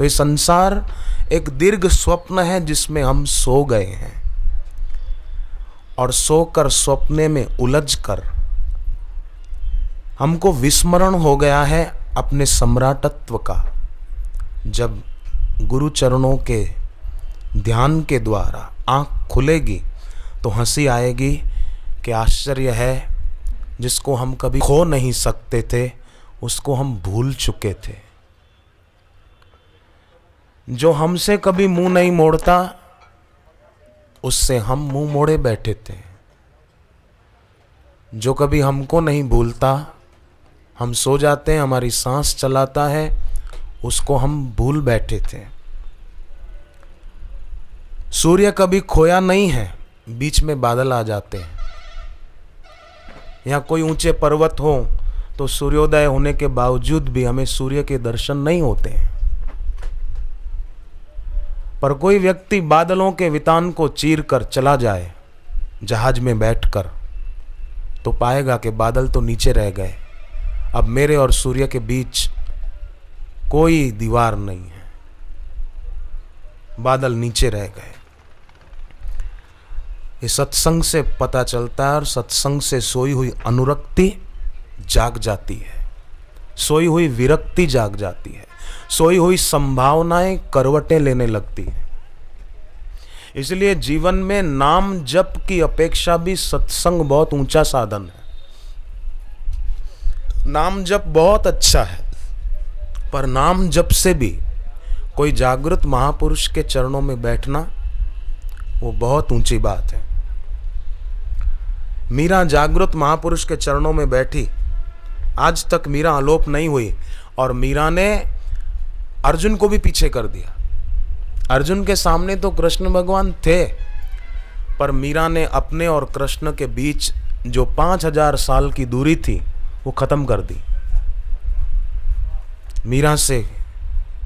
तो ये संसार एक दीर्घ स्वप्न है जिसमें हम सो गए हैं और सोकर स्वप्ने में उलझकर हमको विस्मरण हो गया है अपने सम्राटत्व का। जब गुरु चरणों के ध्यान के द्वारा आँख खुलेगी तो हंसी आएगी कि आश्चर्य है, जिसको हम कभी खो नहीं सकते थे उसको हम भूल चुके थे। जो हमसे कभी मुंह नहीं मोड़ता उससे हम मुंह मोड़े बैठे थे। जो कभी हमको नहीं भूलता, हम सो जाते हैं, हमारी सांस चलाता है, उसको हम भूल बैठे थे। सूर्य कभी खोया नहीं है, बीच में बादल आ जाते हैं। यहाँ कोई ऊंचे पर्वत हो तो सूर्योदय होने के बावजूद भी हमें सूर्य के दर्शन नहीं होते हैं। पर कोई व्यक्ति बादलों के वितान को चीर कर चला जाए जहाज में बैठकर तो पाएगा कि बादल तो नीचे रह गए, अब मेरे और सूर्य के बीच कोई दीवार नहीं है, बादल नीचे रह गए। ये सत्संग से पता चलता है और सत्संग से सोई हुई अनुरक्ति जाग जाती है, सोई हुई विरक्ति जाग जाती है, सोई हुई संभावनाएं करवटें लेने लगती है। इसलिए जीवन में नाम जप की अपेक्षा भी सत्संग बहुत ऊंचा साधन है। नाम जप बहुत अच्छा है, पर नाम जप से भी कोई जागृत महापुरुष के चरणों में बैठना वो बहुत ऊंची बात है। मीरा जागृत महापुरुष के चरणों में बैठी, आज तक मीरा आलोप नहीं हुई और मीरा ने अर्जुन को भी पीछे कर दिया। अर्जुन के सामने तो कृष्ण भगवान थे, पर मीरा ने अपने और कृष्ण के बीच जो 5000 साल की दूरी थी वो खत्म कर दी। मीरा से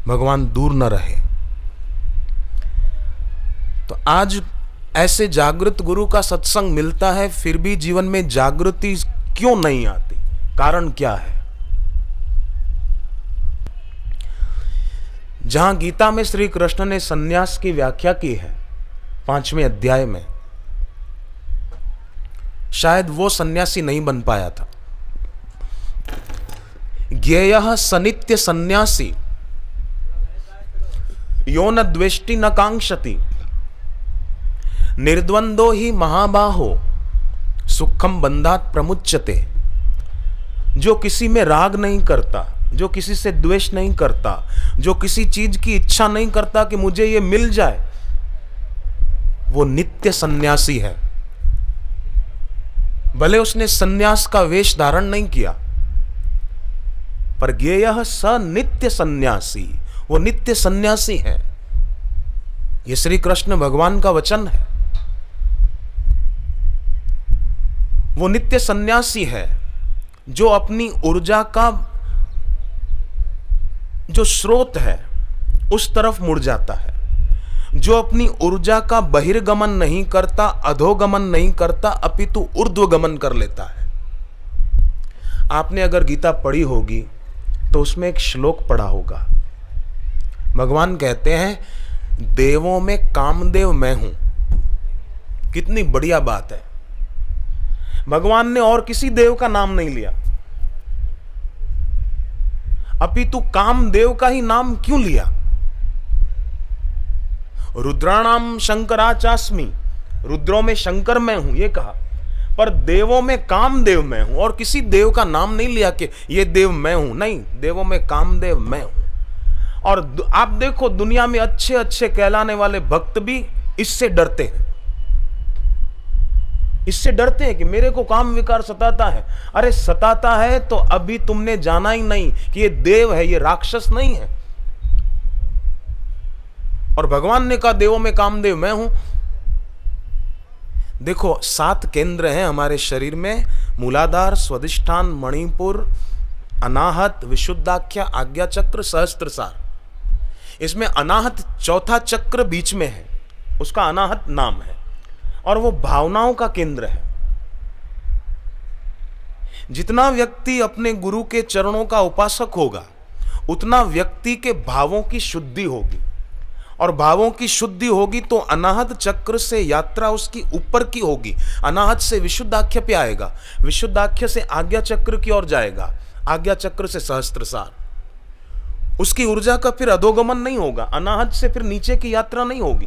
भगवान दूर न रहे। तो आज ऐसे जागृत गुरु का सत्संग मिलता है, फिर भी जीवन में जागृति क्यों नहीं आती? कारण क्या है? जहां गीता में श्री कृष्ण ने संन्यास की व्याख्या की है 5वें अध्याय में, शायद वो सन्यासी नहीं बन पाया था। ज्ञेयः सनित्य सन्यासी यो न द्वेष्टि न कांक्षति निर्द्वंदो ही महाबाहो सुखम बंधात प्रमुच्यते। जो किसी में राग नहीं करता, जो किसी से द्वेष नहीं करता, जो किसी चीज की इच्छा नहीं करता कि मुझे ये मिल जाए, वो नित्य सन्यासी है। भले उसने सन्यास का वेश धारण नहीं किया, पर ज्ञेयः स नित्य सन्यासी, वो नित्य सन्यासी है। ये श्री कृष्ण भगवान का वचन है। वो नित्य सन्यासी है जो अपनी ऊर्जा का जो स्रोत है उस तरफ मुड़ जाता है, जो अपनी ऊर्जा का बहिर्गमन नहीं करता, अधोगमन नहीं करता, अपितु ऊर्ध्वगमन कर लेता है। आपने अगर गीता पढ़ी होगी तो उसमें एक श्लोक पढ़ा होगा, भगवान कहते हैं देवों में कामदेव मैं हूं। कितनी बढ़िया बात है, भगवान ने और किसी देव का नाम नहीं लिया, अपितु कामदेव का ही नाम क्यों लिया? रुद्राणाम शंकराचास्मि, रुद्रों में शंकर मैं हूं ये कहा, पर देवों में कामदेव मैं हूं और किसी देव का नाम नहीं लिया कि ये देव मैं हूं। नहीं, देवों में कामदेव मैं हूं। और आप देखो दुनिया में अच्छे अच्छे कहलाने वाले भक्त भी इससे डरते हैं, इससे डरते हैं कि मेरे को काम विकार सताता है। अरे सताता है तो अभी तुमने जाना ही नहीं कि ये देव है, ये राक्षस नहीं है। और भगवान ने कहा देवों में कामदेव मैं हूं। देखो 7 केंद्र हैं हमारे शरीर में, मूलाधार, स्वादिष्ठान, मणिपुर, अनाहत, विशुद्धाख्या, आज्ञा चक्र, सहस्त्रसार। इसमें अनाहत 4था चक्र बीच में है, उसका अनाहत नाम है और वो भावनाओं का केंद्र है। जितना व्यक्ति अपने गुरु के चरणों का उपासक होगा उतना व्यक्ति के भावों की शुद्धि होगी, और भावों की शुद्धि होगी तो अनाहत चक्र से यात्रा उसकी ऊपर की होगी। अनाहत से विशुद्धाख्य पे आएगा, विशुद्धाख्य से आज्ञा चक्र की ओर जाएगा, आज्ञा चक्र से सहस्त्रसार। उसकी ऊर्जा का फिर अधोगमन नहीं होगा, अनाहत से फिर नीचे की यात्रा नहीं होगी।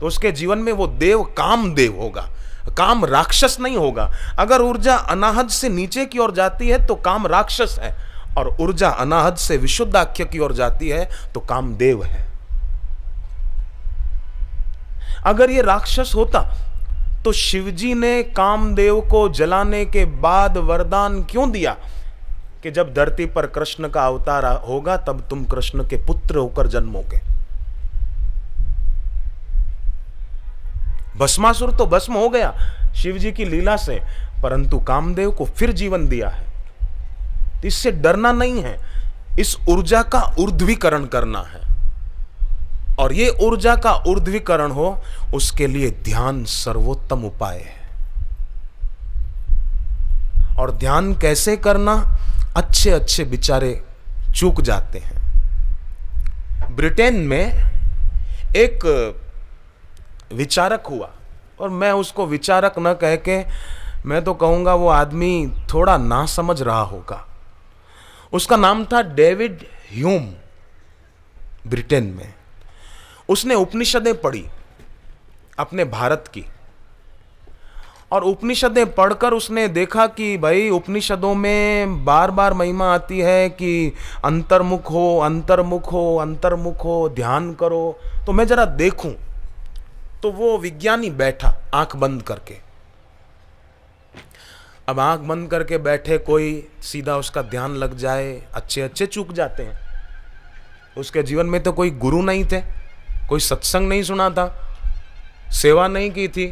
तो उसके जीवन में वो देव कामदेव होगा, काम राक्षस नहीं होगा। अगर ऊर्जा अनाहत से नीचे की ओर जाती है तो काम राक्षस है, और ऊर्जा अनाहत से विशुद्धाख्य की ओर जाती है तो कामदेव है। अगर ये राक्षस होता तो शिवजी ने कामदेव को जलाने के बाद वरदान क्यों दिया कि जब धरती पर कृष्ण का अवतार होगा तब तुम कृष्ण के पुत्र होकर जन्मोगे। भस्मासुर तो भस्म हो गया शिवजी की लीला से, परंतु कामदेव को फिर जीवन दिया है। इससे डरना नहीं है, इस ऊर्जा का ऊर्ध्वीकरण करना है, और ये ऊर्जा का ऊर्ध्वीकरण हो उसके लिए ध्यान सर्वोत्तम उपाय है। और ध्यान कैसे करना, अच्छे अच्छे बेचारे चूक जाते हैं। ब्रिटेन में एक विचारक हुआ, और मैं उसको विचारक न कह के मैं तो कहूँगा वो आदमी थोड़ा ना समझ रहा होगा। उसका नाम था डेविड ह्यूम। ब्रिटेन में उसने उपनिषदें पढ़ी अपने भारत की, और उपनिषदें पढ़कर उसने देखा कि भाई उपनिषदों में बार बार महिमा आती है कि अंतर्मुख हो, अंतर्मुख हो, अंतर्मुख हो, ध्यान करो, तो मैं जरा देखूं। तो वो विज्ञानी बैठा आंख बंद करके। अब आंख बंद करके बैठे कोई, सीधा उसका ध्यान लग जाए, अच्छे अच्छे चूक जाते हैं। उसके जीवन में तो कोई गुरु नहीं थे, कोई सत्संग नहीं सुना था, सेवा नहीं की थी,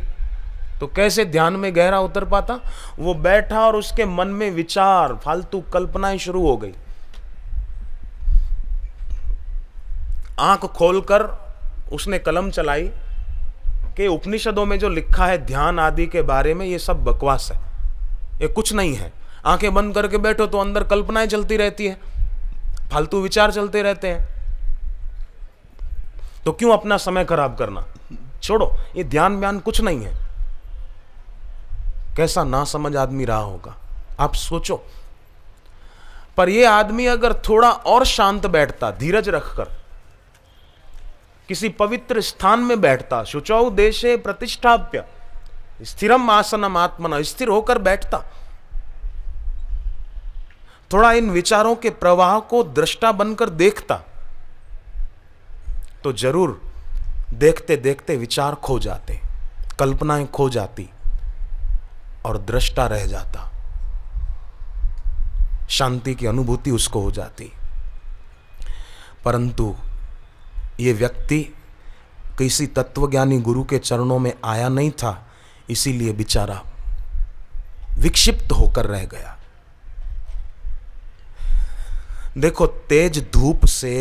तो कैसे ध्यान में गहरा उतर पाता। वो बैठा और उसके मन में विचार, फालतू कल्पनाएं शुरू हो गई। आंख खोलकर उसने कलम चलाई कि उपनिषदों में जो लिखा है ध्यान आदि के बारे में ये सब बकवास है, ये कुछ नहीं है। आंखें बंद करके बैठो तो अंदर कल्पनाएं चलती रहती है, फालतू विचार चलते रहते हैं, तो क्यों अपना समय खराब करना, छोड़ो, ये ध्यान ब्यान कुछ नहीं है। कैसा ना समझ आदमी रहा होगा, आप सोचो। पर ये आदमी अगर थोड़ा और शांत बैठता, धीरज रखकर किसी पवित्र स्थान में बैठता, शुचौ देशे प्रतिष्ठाप्य स्थिरम आसनम आत्मना, स्थिर होकर बैठता, थोड़ा इन विचारों के प्रवाह को दृष्टा बनकर देखता, तो जरूर देखते देखते विचार खो जाते, कल्पनाएं खो जाती, और दृष्टा रह जाता, शांति की अनुभूति उसको हो जाती। परंतु ये व्यक्ति किसी तत्वज्ञानी गुरु के चरणों में आया नहीं था, इसीलिए बेचारा विक्षिप्त होकर रह गया। देखो, तेज धूप से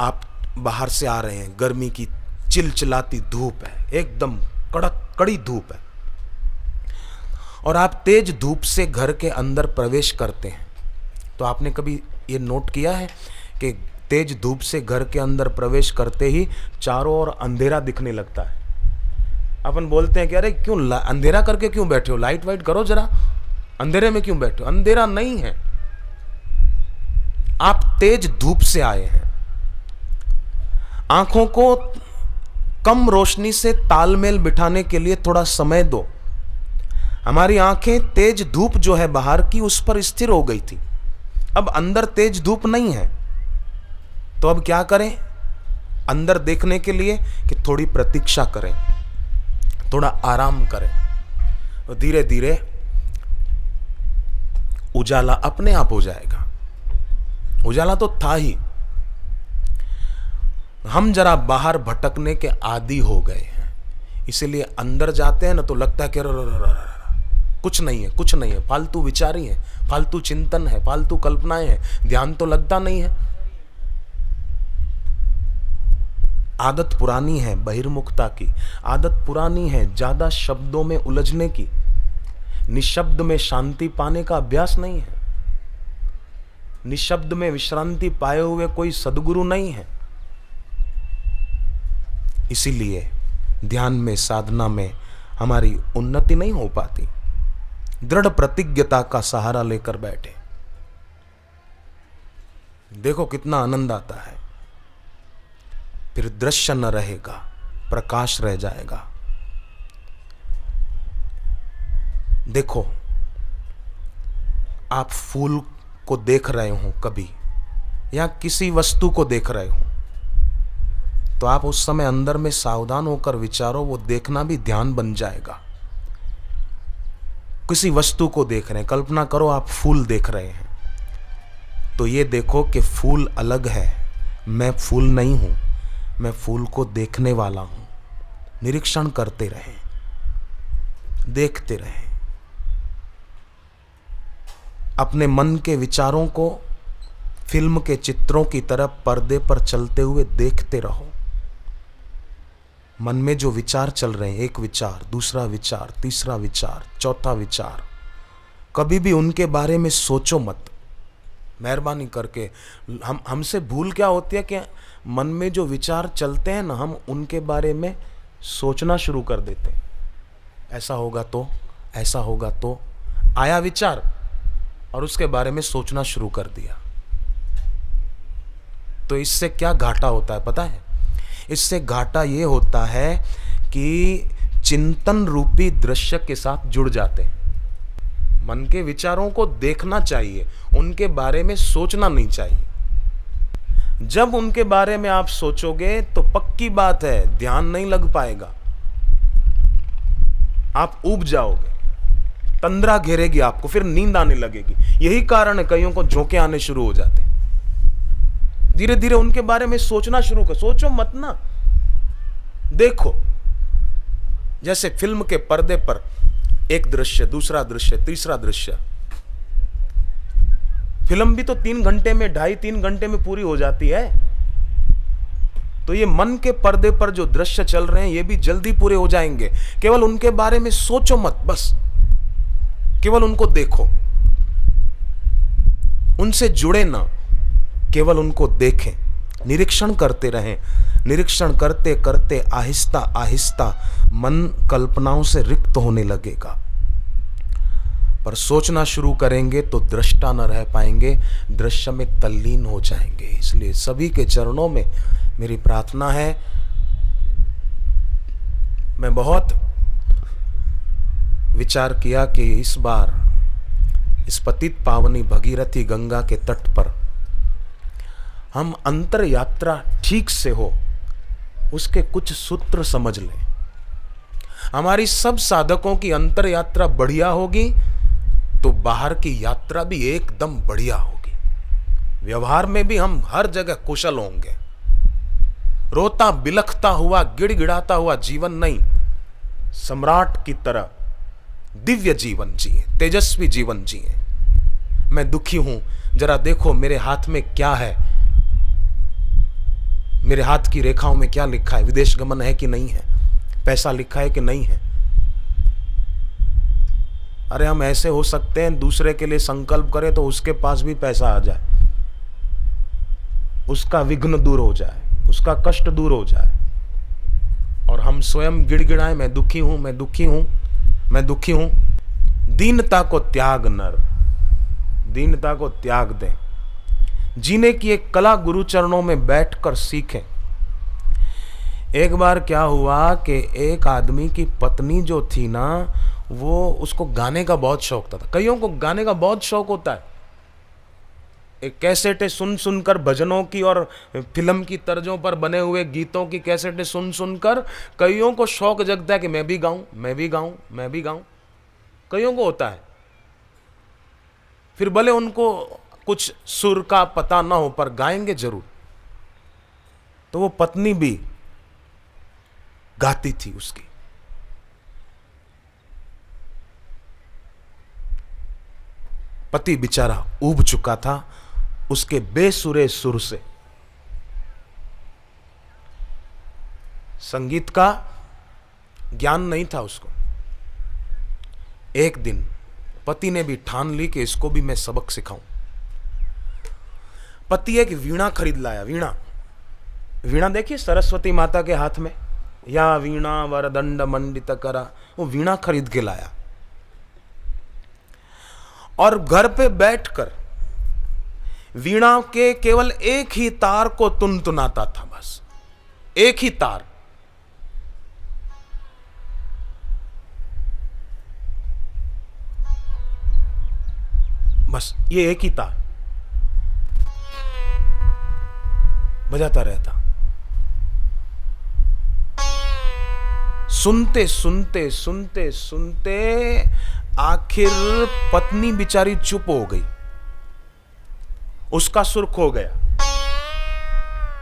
आप बाहर से आ रहे हैं, गर्मी की चिलचिलाती धूप है, एकदम कड़क कड़ी धूप है, और आप तेज धूप से घर के अंदर प्रवेश करते हैं। तो आपने कभी ये नोट किया है कि तेज धूप से घर के अंदर प्रवेश करते ही चारों ओर अंधेरा दिखने लगता है। अपन बोलते हैं कि अरे क्यों अंधेरा करके क्यों बैठे हो, लाइट वाइट करो जरा, अंधेरे में क्यों बैठे हो। अंधेरा नहीं है, आप तेज धूप से आए हैं। आंखों को कम रोशनी से तालमेल बिठाने के लिए थोड़ा समय दो। हमारी आंखें तेज धूप जो है बाहर की, उस पर स्थिर हो गई थी, अब अंदर तेज धूप नहीं है, तो अब क्या करें अंदर देखने के लिए कि थोड़ी प्रतीक्षा करें, थोड़ा आराम करें, और धीरे धीरे उजाला अपने आप हो जाएगा। उजाला तो था ही, हम जरा बाहर भटकने के आदी हो गए हैं, इसीलिए अंदर जाते हैं ना तो लगता है कि कुछ नहीं है, कुछ नहीं है, फालतू विचार ही है, फालतू चिंतन है, फालतू कल्पनाएं हैं, ध्यान तो लगता नहीं है। आदत पुरानी है बहिर्मुखता की, आदत पुरानी है ज्यादा शब्दों में उलझने की, निशब्द में शांति पाने का अभ्यास नहीं है। निशब्द में विश्रांति पाए हुए कोई सद्गुरु नहीं है। इसीलिए ध्यान में, साधना में हमारी उन्नति नहीं हो पाती। दृढ़ प्रतिज्ञता का सहारा लेकर बैठे, देखो कितना आनंद आता है। फिर दृश्य न रहेगा, प्रकाश रह जाएगा। देखो, आप फूल को देख रहे हो कभी, या किसी वस्तु को देख रहे हो, तो आप उस समय अंदर में सावधान होकर विचारो, वो देखना भी ध्यान बन जाएगा। किसी वस्तु को देख रहे हैं, कल्पना करो आप फूल देख रहे हैं, तो ये देखो कि फूल अलग है, मैं फूल नहीं हूँ, मैं फूल को देखने वाला हूँ। निरीक्षण करते रहें, देखते रहें, अपने मन के विचारों को फिल्म के चित्रों की तरह पर्दे पर चलते हुए देखते रहो। मन में जो विचार चल रहे हैं, एक विचार, दूसरा विचार, तीसरा विचार, चौथा विचार, कभी भी उनके बारे में सोचो मत। मेहरबानी करके, हमसे भूल क्या होती है कि मन में जो विचार चलते हैं ना, हम उनके बारे में सोचना शुरू कर देते हैं। ऐसा होगा तो, ऐसा होगा तो, आया विचार और उसके बारे में सोचना शुरू कर दिया। तो इससे क्या घाटा होता है पता है? इससे घाटा ये होता है कि चिंतन रूपी दृश्य के साथ जुड़ जाते हैं। मन के विचारों को देखना चाहिए, उनके बारे में सोचना नहीं चाहिए। जब उनके बारे में आप सोचोगे तो पक्की बात है ध्यान नहीं लग पाएगा, आप ऊब जाओगे, तंद्रा घेरेगी आपको, फिर नींद आने लगेगी। यही कारण है कईयों को झोंके आने शुरू हो जाते। धीरे धीरे उनके बारे में सोचना शुरू कर, सोचो मत ना, देखो। जैसे फिल्म के पर्दे पर एक दृश्य, दूसरा दृश्य, तीसरा दृश्य। फिल्म भी तो 3 घंटे में, ढाई 3 घंटे में पूरी हो जाती है। तो ये मन के पर्दे पर जो दृश्य चल रहे हैं, ये भी जल्दी पूरे हो जाएंगे। केवल उनके बारे में सोचो मत, बस केवल उनको देखो, उनसे जुड़े ना, केवल उनको देखें। निरीक्षण करते रहें। निरीक्षण करते करते आहिस्ता आहिस्ता मन कल्पनाओं से रिक्त होने लगेगा। पर सोचना शुरू करेंगे तो दृष्टा न रह पाएंगे, दृश्य में तल्लीन हो जाएंगे। इसलिए सभी के चरणों में मेरी प्रार्थना है। मैं बहुत विचार किया कि इस बार इस पतित पावनी भगीरथी गंगा के तट पर हम अंतर यात्रा ठीक से हो, उसके कुछ सूत्र समझ लें। हमारी सब साधकों की अंतर यात्रा बढ़िया होगी तो बाहर की यात्रा भी एकदम बढ़िया होगी। व्यवहार में भी हम हर जगह कुशल होंगे। रोता बिलखता हुआ, गिड़गिड़ाता हुआ जीवन नहीं, सम्राट की तरह दिव्य जीवन जिए, तेजस्वी जीवन जिए। मैं दुखी हूं, जरा देखो मेरे हाथ में क्या है, मेरे हाथ की रेखाओं में क्या लिखा है, विदेश गमन है कि नहीं है, पैसा लिखा है कि नहीं है। अरे हम ऐसे हो सकते हैं, दूसरे के लिए संकल्प करें तो उसके पास भी पैसा आ जाए, उसका विघ्न दूर हो जाए, उसका कष्ट दूर हो जाए, और हम स्वयं गिड़गिड़ाएं, मैं दुखी हूं, मैं दुखी हूं, मैं दुखी हूं। दीनता को त्याग नर, दीनता को त्याग दें। जीने की एक कला गुरु चरणों में बैठकर सीखें। एक बार क्या हुआ कि एक आदमी की पत्नी जो थी ना, वो उसको गाने का बहुत शौक था। कईयों को गाने का बहुत शौक होता है। एक कैसेटें सुन सुनकर, भजनों की और फिल्म की तर्जों पर बने हुए गीतों की कैसेटें सुन सुनकर कईयों को शौक जगता है कि मैं भी गाऊं, मैं भी गाऊं, मैं भी गाऊं। कईयों को होता है। फिर भले उनको कुछ सुर का पता ना हो, पर गाएंगे जरूर। तो वो पत्नी भी गाती थी उसकी। पति बेचारा ऊब चुका था उसके बेसुरे सुर से। संगीत का ज्ञान नहीं था उसको। एक दिन पति ने भी ठान ली कि इसको भी मैं सबक सिखाऊं। पति एक वीणा खरीद लाया। वीणा, वीणा देखिए सरस्वती माता के हाथ में, या वीणा वरदंड मंडित करा, वो वीणा खरीद के लाया। और घर पे बैठकर वीणा के केवल एक ही तार को तुनतुनाता था, बस एक ही तार। बस ये एक ही तार बजाता रहता। सुनते सुनते सुनते सुनते आखिर पत्नी बिचारी चुप हो गई, उसका सुर खो गया,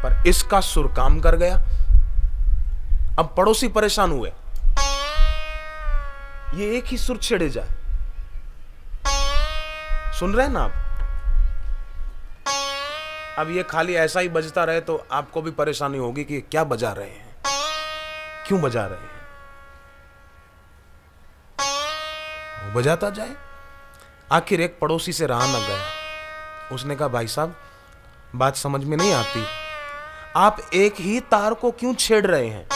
पर इसका सुर काम कर गया। अब पड़ोसी परेशान हुए, ये एक ही सुर छेड़े जाए। सुन रहे हैं ना आप? अब ये खाली ऐसा ही बजता रहे तो आपको भी परेशानी होगी कि क्या बजा रहे हैं, क्यों बजा रहे हैं। बजाता जाए, आखिर एक पड़ोसी से रहा न गया। उसने कहा, भाई साहब बात समझ में नहीं आती, आप एक ही तार को क्यों छेड़ रहे हैं।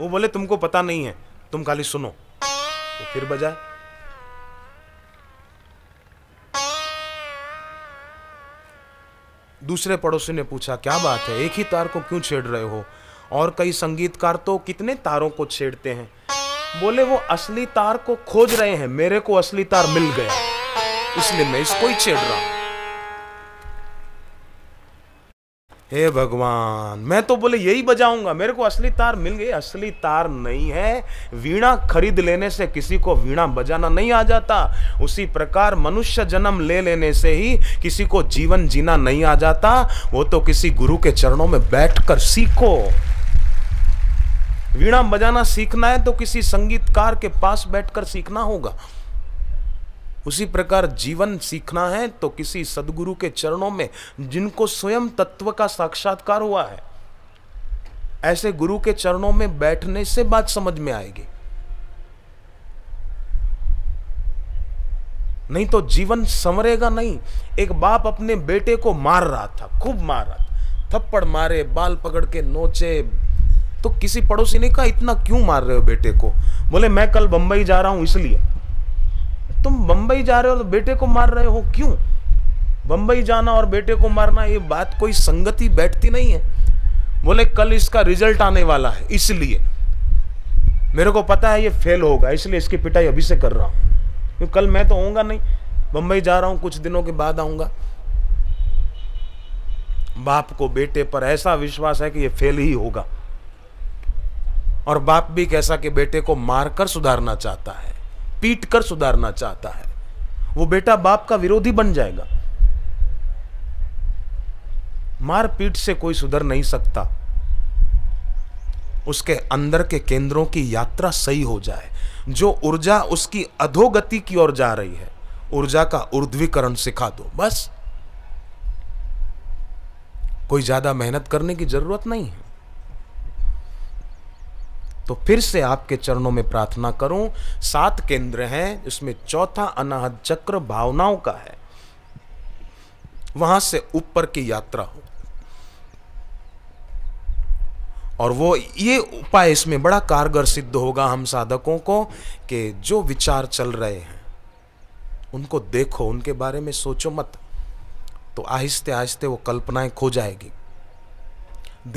वो बोले, तुमको पता नहीं है, तुम खाली सुनो। तो फिर बजाए। दूसरे पड़ोसी ने पूछा, क्या बात है, एक ही तार को क्यों छेड़ रहे हो, और कई संगीतकार तो कितने तारों को छेड़ते हैं। बोले, वो असली तार को खोज रहे हैं, मेरे को असली तार मिल गया, इसलिए मैं इसको ही छेड़ रहा हूं। हे भगवान, मैं तो बोले यही बजाऊंगा, मेरे को असली तार मिल गई। असली तार नहीं है, वीणा खरीद लेने से किसी को वीणा बजाना नहीं आ जाता। उसी प्रकार मनुष्य जन्म ले लेने से ही किसी को जीवन जीना नहीं आ जाता। वो तो किसी गुरु के चरणों में बैठकर सीखो। वीणा बजाना सीखना है तो किसी संगीतकार के पास बैठकर सीखना होगा। उसी प्रकार जीवन सीखना है तो किसी सदगुरु के चरणों में, जिनको स्वयं तत्व का साक्षात्कार हुआ है, ऐसे गुरु के चरणों में बैठने से बात समझ में आएगी। नहीं तो जीवन संवरेगा नहीं। एक बाप अपने बेटे को मार रहा था, खूब मार रहा था, थप्पड़ मारे, बाल पकड़ के नोचे। तो किसी पड़ोसी ने कहा, इतना क्यों मार रहे हो बेटे को। बोले, मैं कल बंबई जा रहा हूं इसलिए। तुम बंबई जा रहे हो तो बेटे को मार रहे हो क्यों। बंबई जाना और बेटे को मारना, ये बात कोई संगति बैठती नहीं है। बोले, कल इसका रिजल्ट आने वाला है इसलिए, मेरे को पता है ये फेल होगा, इसलिए इसकी पिटाई अभी से कर रहा हूं, क्योंकि कल मैं तो होऊंगा नहीं, बंबई जा रहा हूं, कुछ दिनों के बाद आऊंगा। बाप को बेटे पर ऐसा विश्वास है कि ये फेल ही होगा, और बाप भी कैसा कि बेटे को मारकर सुधारना चाहता है, पीट कर सुधारना चाहता है। वो बेटा बाप का विरोधी बन जाएगा। मार पीट से कोई सुधर नहीं सकता। उसके अंदर के केंद्रों की यात्रा सही हो जाए। जो ऊर्जा उसकी अधोगति की ओर जा रही है, ऊर्जा का ऊर्ध्वीकरण सिखा दो, बस। कोई ज्यादा मेहनत करने की जरूरत नहीं है। तो फिर से आपके चरणों में प्रार्थना करूं। 7 केंद्र हैं, इसमें चौथा अनाहत चक्र भावनाओं का है, वहां से ऊपर की यात्रा हो। और वो ये उपाय इसमें बड़ा कारगर सिद्ध होगा हम साधकों को, कि जो विचार चल रहे हैं उनको देखो, उनके बारे में सोचो मत। तो आहिस्ते आहिस्ते वो कल्पनाएं खो जाएगी,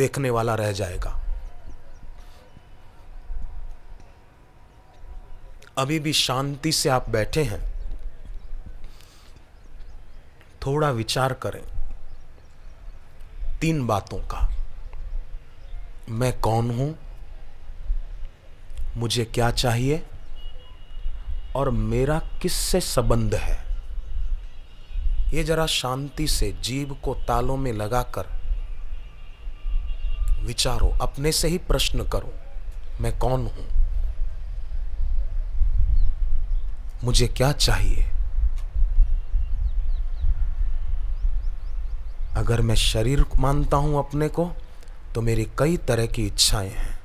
देखने वाला रह जाएगा। अभी भी शांति से आप बैठे हैं, थोड़ा विचार करें 3 बातों का। मैं कौन हूं, मुझे क्या चाहिए, और मेरा किससे संबंध है। ये जरा शांति से जीभ को तालों में लगाकर विचारो, अपने से ही प्रश्न करो, मैं कौन हूं, मुझे क्या चाहिए। अगर मैं शरीर मानता हूं अपने को, तो मेरी कई तरह की इच्छाएं हैं,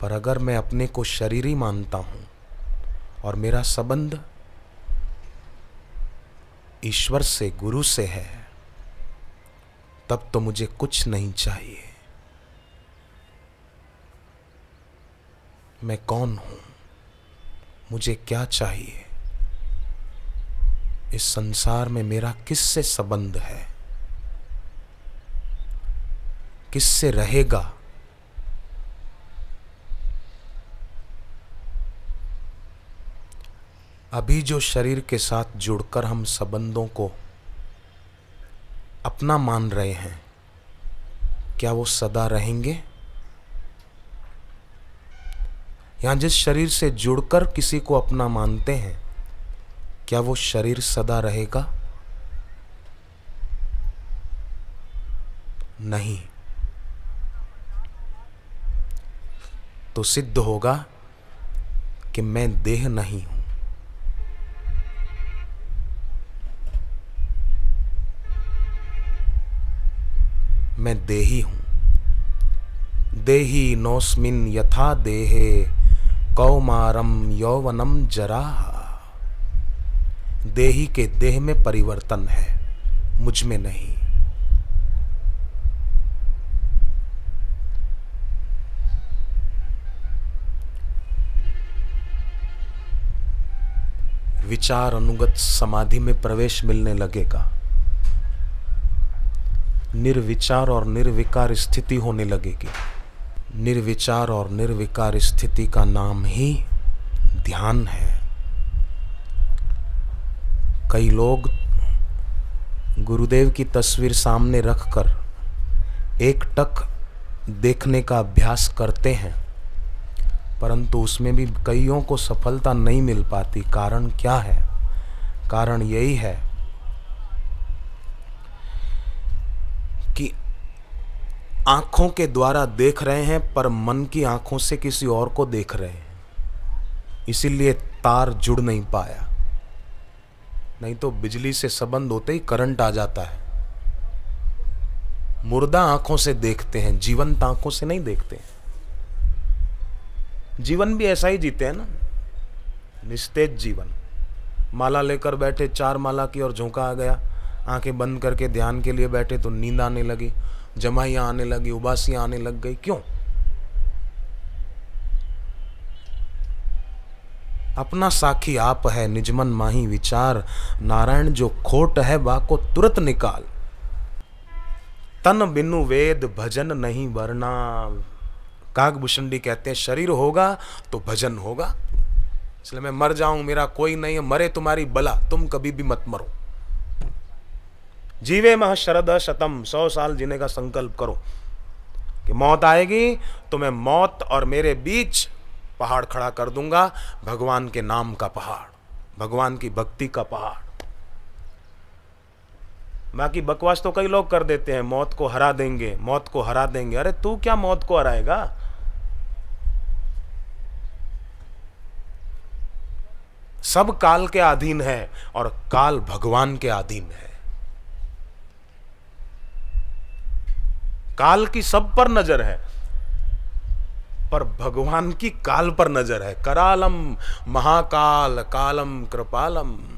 पर अगर मैं अपने को शरीर ही मानता हूं और मेरा संबंध ईश्वर से, गुरु से है, तब तो मुझे कुछ नहीं चाहिए। मैं कौन हूं, मुझे क्या चाहिए, इस संसार में मेरा किससे संबंध है, किससे रहेगा। अभी जो शरीर के साथ जुड़कर हम संबंधों को अपना मान रहे हैं, क्या वो सदा रहेंगे? या जिस शरीर से जुड़कर किसी को अपना मानते हैं, क्या वो शरीर सदा रहेगा? नहीं। तो सिद्ध होगा कि मैं देह नहीं हूं। मैं देही हूं। देही नोस्मिन यथा देहे कौमारम यौवनम जरा। देही के देह में परिवर्तन है, मुझ में नहीं। विचार अनुगत समाधि में प्रवेश मिलने लगेगा, निर्विचार और निर्विकार स्थिति होने लगेगी। निर्विचार और निर्विकार स्थिति का नाम ही ध्यान है। कई लोग गुरुदेव की तस्वीर सामने रखकर एकटक देखने का अभ्यास करते हैं, परंतु उसमें भी कईयों को सफलता नहीं मिल पाती। कारण क्या है? कारण यही है कि आंखों के द्वारा देख रहे हैं, पर मन की आंखों से किसी और को देख रहे हैं, इसीलिए तार जुड़ नहीं पाया। नहीं तो बिजली से संबंध होते ही करंट आ जाता है। मुर्दा आंखों से देखते हैं, जीवंत आंखों से नहीं देखते हैं। जीवन भी ऐसा ही जीते हैं ना, निस्तेज जीवन। माला लेकर बैठे, चार माला की और झोंका आ गया। आंखें बंद करके ध्यान के लिए बैठे तो नींद आने लगी, जमाइयाँ आने लगी, उबासियाँ आने लग गई। क्यों? अपना साखी आप है, निजमन माही विचार। नारायण जो खोट है बाको तुरंत निकाल। तन बिनु वेद भजन नहीं वरना। काकभूषणी कहते हैं शरीर होगा तो भजन होगा। इसलिए मैं मर जाऊं, मेरा कोई नहीं है, मरे तुम्हारी बला, तुम कभी भी मत मरो। जीवे मह शरद शतम, 100 साल जीने का संकल्प करो कि मौत आएगी तो मैं मौत और मेरे बीच पहाड़ खड़ा कर दूंगा। भगवान के नाम का पहाड़, भगवान की भक्ति का पहाड़। बाकी बकवास तो कई लोग कर देते हैं, मौत को हरा देंगे, मौत को हरा देंगे। अरे तू क्या मौत को हराएगा? सब काल के अधीन है और काल भगवान के अधीन है। काल की सब पर नजर है, पर भगवान की काल पर नजर है। करालम महाकाल कालम कृपालम।